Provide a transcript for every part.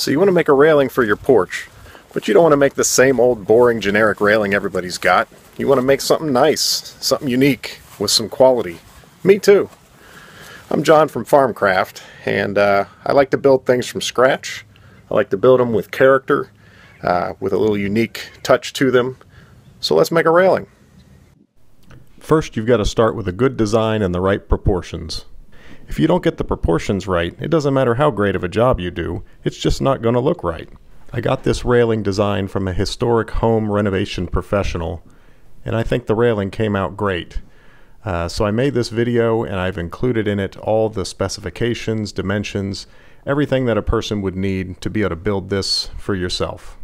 So you want to make a railing for your porch, but you don't want to make the same old boring generic railing everybody's got. You want to make something nice, something unique, with some quality. Me too. I'm John from FarmCraft, and I like to build things from scratch. I like to build them with character, with a little unique touch to them. So let's make a railing. First, you've got to start with a good design and the right proportions. If you don't get the proportions right, it doesn't matter how great of a job you do, it's just not going to look right. I got this railing design from a historic home renovation professional, and I think the railing came out great. So I made this video, and I've included in it all the specifications, dimensions, everything that a person would need to be able to build this for yourself.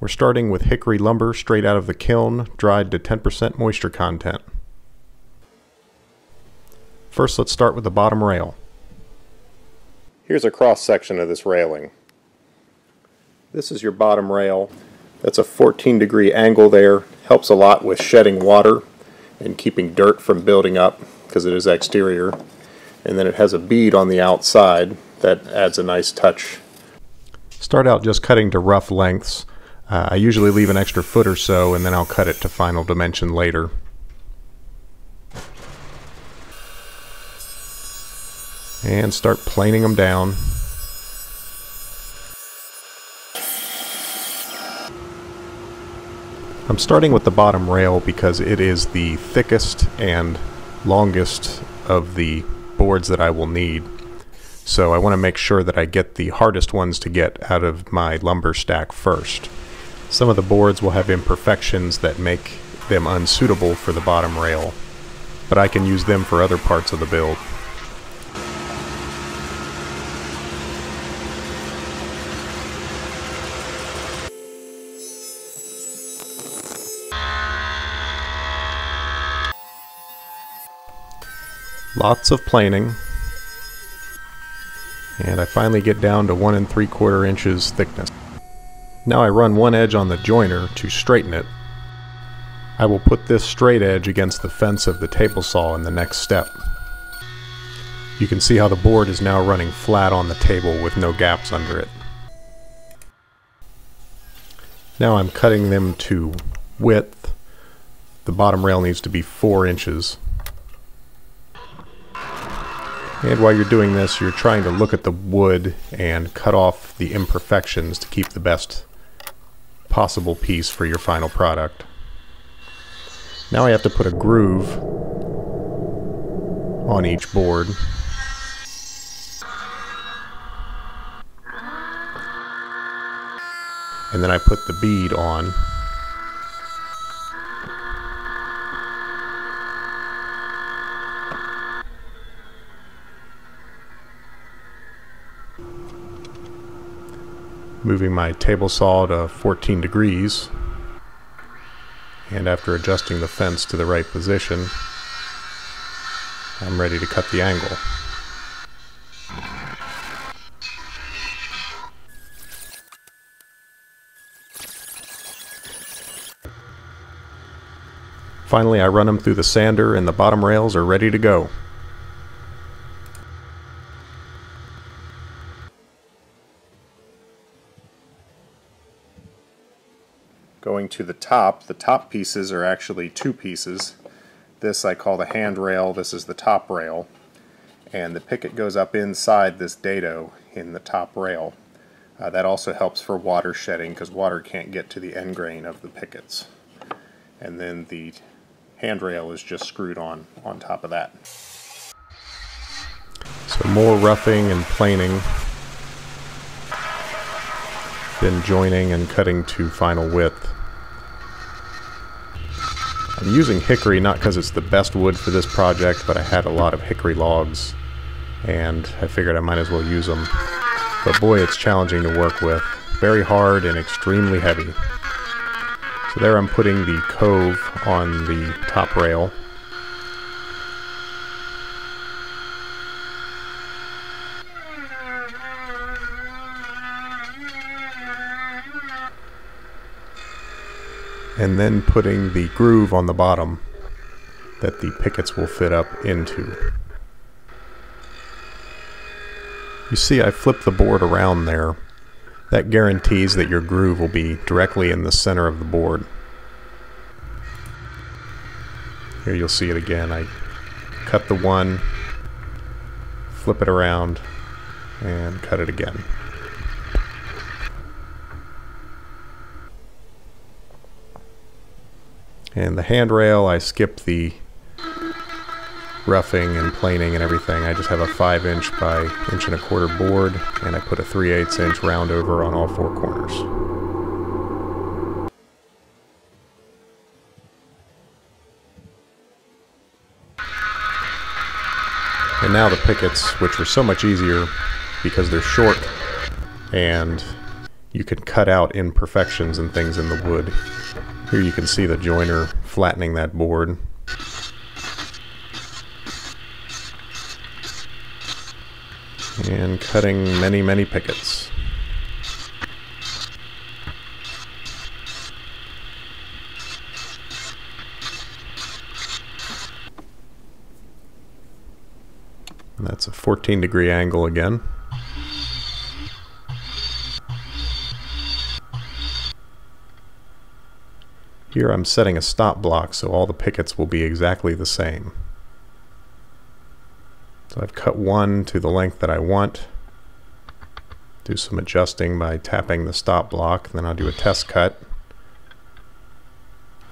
We're starting with hickory lumber straight out of the kiln, dried to 10% moisture content. First, let's start with the bottom rail. Here's a cross section of this railing. This is your bottom rail. That's a 14-degree angle there. Helps a lot with shedding water and keeping dirt from building up because it is exterior. And then it has a bead on the outside that adds a nice touch. Start out just cutting to rough lengths. I usually leave an extra foot or so, and then I'll cut it to final dimension later. And start planing them down. I'm starting with the bottom rail because it is the thickest and longest of the boards that I will need. So I want to make sure that I get the hardest ones to get out of my lumber stack first. Some of the boards will have imperfections that make them unsuitable for the bottom rail, but I can use them for other parts of the build. Lots of planing, and I finally get down to 1 3/4 inches thickness. Now I run one edge on the joiner to straighten it. I will put this straight edge against the fence of the table saw in the next step. You can see how the board is now running flat on the table with no gaps under it. Now I'm cutting them to width. The bottom rail needs to be 4 inches. And while you're doing this, you're trying to look at the wood and cut off the imperfections to keep the best possible piece for your final product. Now I have to put a groove on each board. And then I put the bead on. Moving my table saw to 14 degrees, and after adjusting the fence to the right position, I'm ready to cut the angle. Finally, I run them through the sander, and the bottom rails are ready to go. Going to the top pieces are actually two pieces. This I call the handrail, this is the top rail, and the picket goes up inside this dado in the top rail. That also helps for water shedding because water can't get to the end grain of the pickets. And then the handrail is just screwed on top of that. So more roughing and planing, then joining and cutting to final width. I'm using hickory not because it's the best wood for this project, but I had a lot of hickory logs and I figured I might as well use them. But boy, it's challenging to work with. Very hard and extremely heavy. So there I'm putting the cove on the top rail. And then putting the groove on the bottom that the pickets will fit up into. You see I flipped the board around there That guarantees that your groove will be directly in the center of the board. Here you'll see it again. I cut the one, flip it around, and cut it again. And the handrail, I skip the roughing and planing and everything. I just have a 5" by 1.25" board, and I put a 3/8" round over on all four corners. And now the pickets, which are so much easier because they're short and you can cut out imperfections and things in the wood. Here you can see the joiner flattening that board. And cutting many, many pickets. And that's a 14-degree angle again. Here I'm setting a stop block so all the pickets will be exactly the same. So I've cut one to the length that I want. Do some adjusting by tapping the stop block, then I'll do a test cut.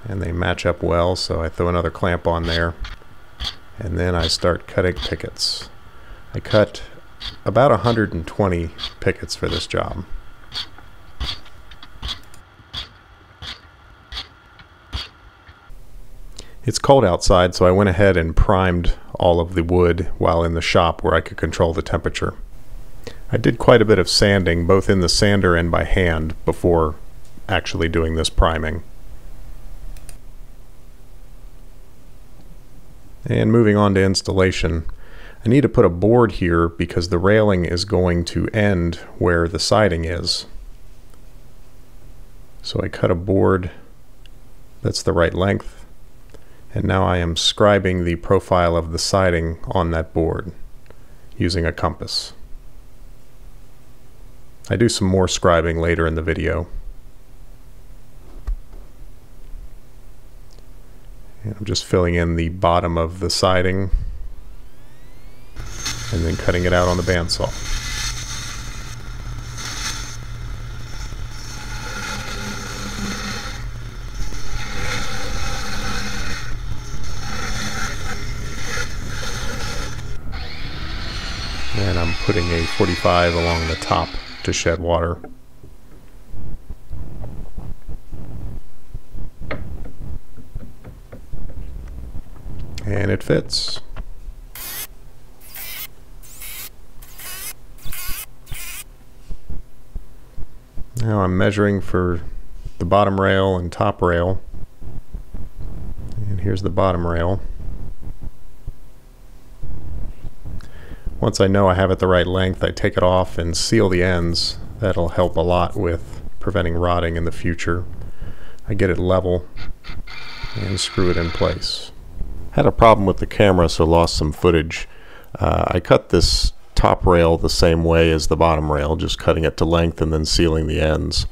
And they match up well, so I throw another clamp on there. And then I start cutting pickets. I cut about 120 pickets for this job. It's cold outside, so I went ahead and primed all of the wood while in the shop where I could control the temperature. I did quite a bit of sanding, both in the sander and by hand, before actually doing this priming. And moving on to installation, I need to put a board here because the railing is going to end where the siding is. So I cut a board that's the right length. And now I am scribing the profile of the siding on that board using a compass. I do some more scribing later in the video. And I'm just filling in the bottom of the siding and then cutting it out on the bandsaw. And I'm putting a 45 along the top to shed water. And it fits. Now I'm measuring for the bottom rail and top rail. And here's the bottom rail. Once I know I have it the right length, I take it off and seal the ends. That'll help a lot with preventing rotting in the future. I get it level and screw it in place. Had a problem with the camera, so lost some footage. I cut this top rail the same way as the bottom rail, just cutting it to length and then sealing the ends.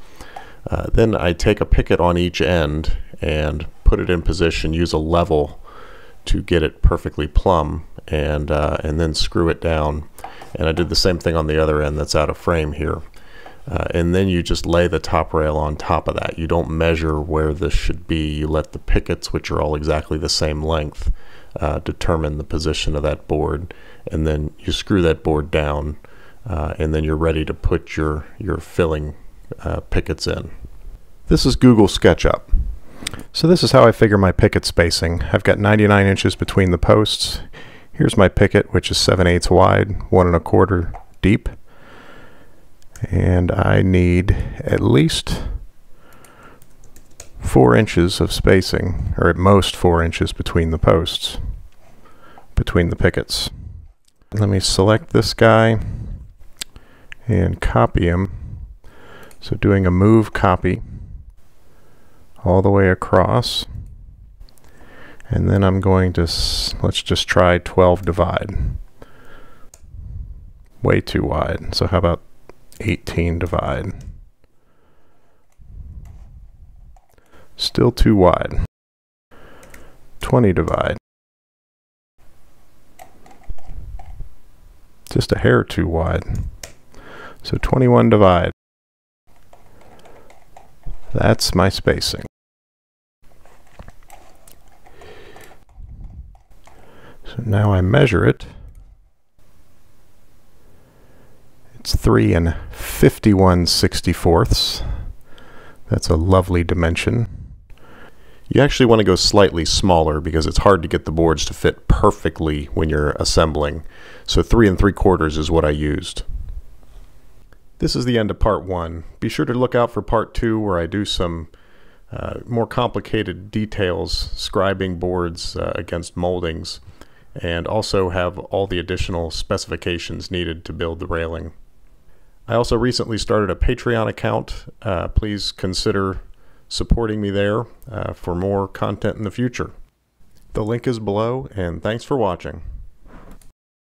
Then I take a picket on each end and put it in position, use a level to get it perfectly plumb, and then screw it down. And I did the same thing on the other end that's out of frame here. And then you just lay the top rail on top of that. You don't measure where this should be. You let the pickets, which are all exactly the same length, determine the position of that board. And then you screw that board down, and then you're ready to put your filling pickets in. This is Google SketchUp. So this is how I figure my picket spacing. I've got 99 inches between the posts. Here's my picket, which is 7/8 wide, 1 1/4 deep. And I need at least 4 inches of spacing, or at most 4 inches between the posts, between the pickets. Let me select this guy and copy him. So doing a move copy all the way across, and then I'm going to, let's just try 12 divide. Way too wide, so how about 18 divide? Still too wide. 20 divide. Just a hair too wide. So 21 divide. That's my spacing. So now I measure it. It's 3 and 51/64. That's a lovely dimension. You actually want to go slightly smaller because it's hard to get the boards to fit perfectly when you're assembling. So 3 3/4 is what I used. This is the end of part one. Be sure to look out for part two, where I do some more complicated details, scribing boards against moldings, and also have all the additional specifications needed to build the railing. I also recently started a Patreon account. Please consider supporting me there for more content in the future. The link is below, and thanks for watching.